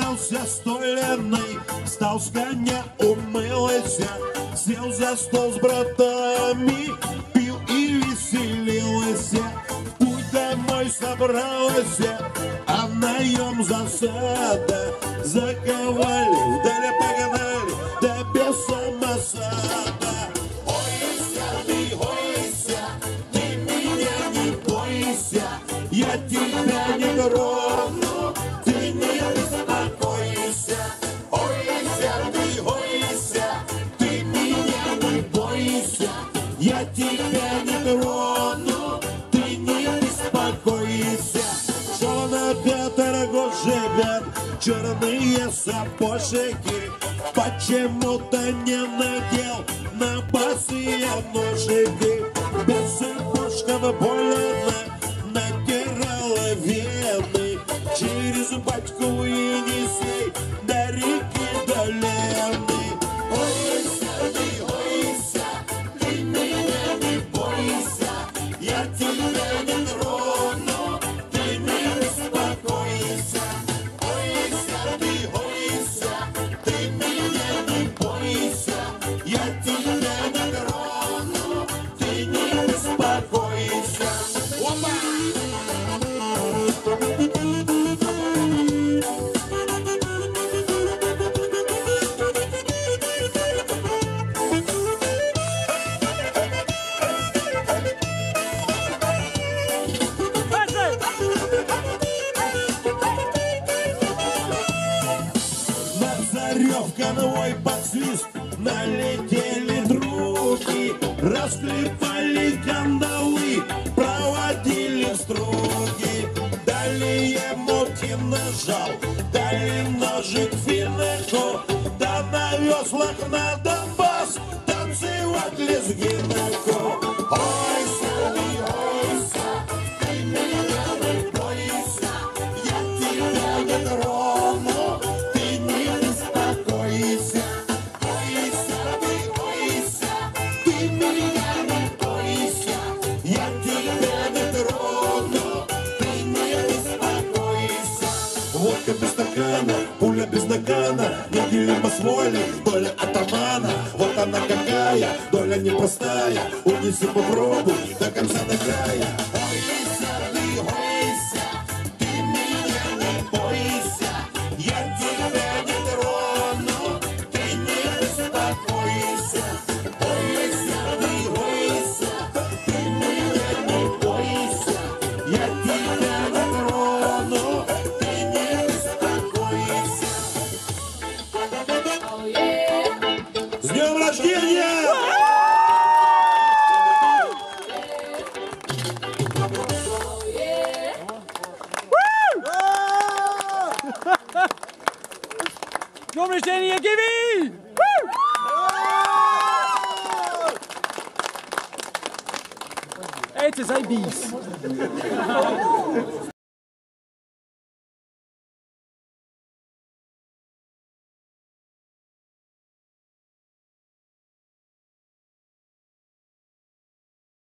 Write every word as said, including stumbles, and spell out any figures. Сел за стол верный, встал с коня, умылся, сел за стол с братами, пил и веселился. В путь домой собрался, а в наем засада, заковали, вдали погнали, да без самосада. Ойся, ты ойся, ты меня не бойся, я тебя не трону. Я тебя не трону, ты не беспокойся. Жена Петра год живет, черные сапожики, почему-то не надел на босые ножики. Без сапожков больно натирала вены, через батьку Енисей до реки до Лены. Конвой под свист, налетели други, расклепали кандалы, проводили струги. Дали ему кинжал, дали ножик финеку, да на веслах на Донбас танцевать лезгинеку. Ойся, ты ойся, ты меня не бойся, я тебя не трону. Водка без стакана, пуля без нагана, неделю позволили, доля атамана. Вот она какая, доля непростая, унеси попробуй до конца до края. Ойся, ты ойся, ты меня не бойся, я тебя не трону, ты не беспокойся. Ойся, ты ойся, ты меня не бойся, я тебя не трону. С днем рождения! С днем рождения, Гиви! Это заебись!